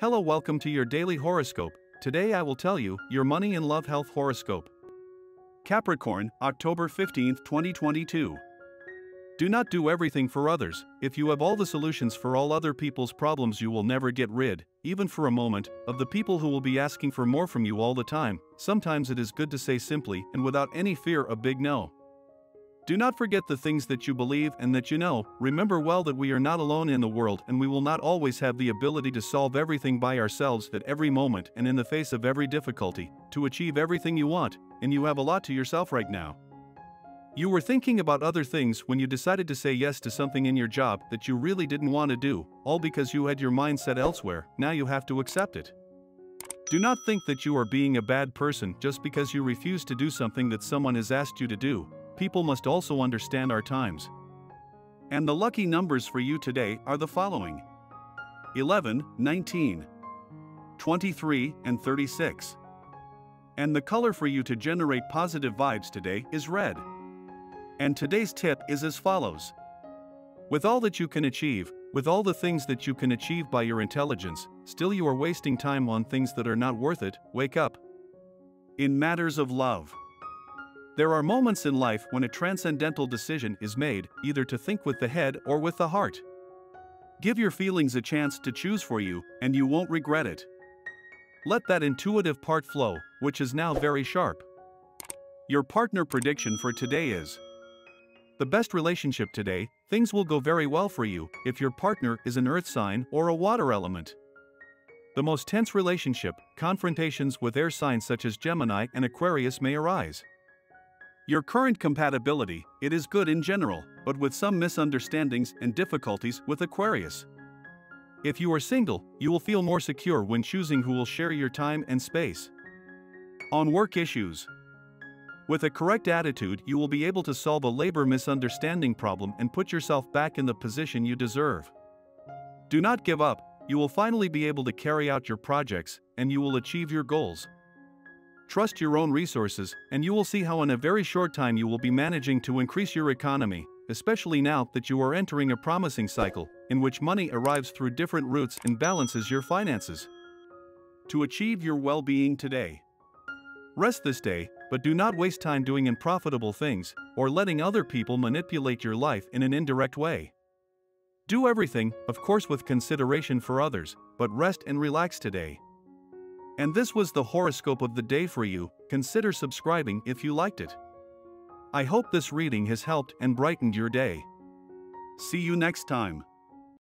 Hello, welcome to your daily horoscope. Today I will tell you your money and love health horoscope. Capricorn, October 15, 2022. Do not do everything for others. If you have all the solutions for all other people's problems, you will never get rid, even for a moment, of the people who will be asking for more from you all the time. Sometimes it is good to say simply and without any fear a big no. Do not forget the things that you believe and that you know. Remember well that we are not alone in the world, and we will not always have the ability to solve everything by ourselves at every moment and in the face of every difficulty, to achieve everything you want, and you have a lot to yourself right now. You were thinking about other things when you decided to say yes to something in your job that you really didn't want to do, all because you had your mind set elsewhere. Now you have to accept it. Do not think that you are being a bad person just because you refuse to do something that someone has asked you to do. People must also understand our times. And the lucky numbers for you today are the following: 11, 19, 23, and 36. And the color for you to generate positive vibes today is red. And today's tip is as follows. With all that you can achieve, with all the things that you can achieve by your intelligence, still you are wasting time on things that are not worth it. Wake up. In matters of love, there are moments in life when a transcendental decision is made, either to think with the head or with the heart. Give your feelings a chance to choose for you, and you won't regret it. Let that intuitive part flow, which is now very sharp. Your partner prediction for today is the best relationship today. Things will go very well for you if your partner is an earth sign or a water element. The most tense relationship, confrontations with air signs such as Gemini and Aquarius may arise. Your current compatibility, it is good in general, but with some misunderstandings and difficulties with Aquarius. If you are single, you will feel more secure when choosing who will share your time and space. On work issues, with a correct attitude, you will be able to solve a labor misunderstanding problem and put yourself back in the position you deserve. Do not give up. You will finally be able to carry out your projects, and you will achieve your goals. Trust your own resources, and you will see how in a very short time you will be managing to increase your economy, especially now that you are entering a promising cycle, in which money arrives through different routes and balances your finances. To achieve your well-being today, rest this day, but do not waste time doing unprofitable things, or letting other people manipulate your life in an indirect way. Do everything, of course with consideration for others, but rest and relax today. And this was the horoscope of the day for you. Consider subscribing if you liked it. I hope this reading has helped and brightened your day. See you next time.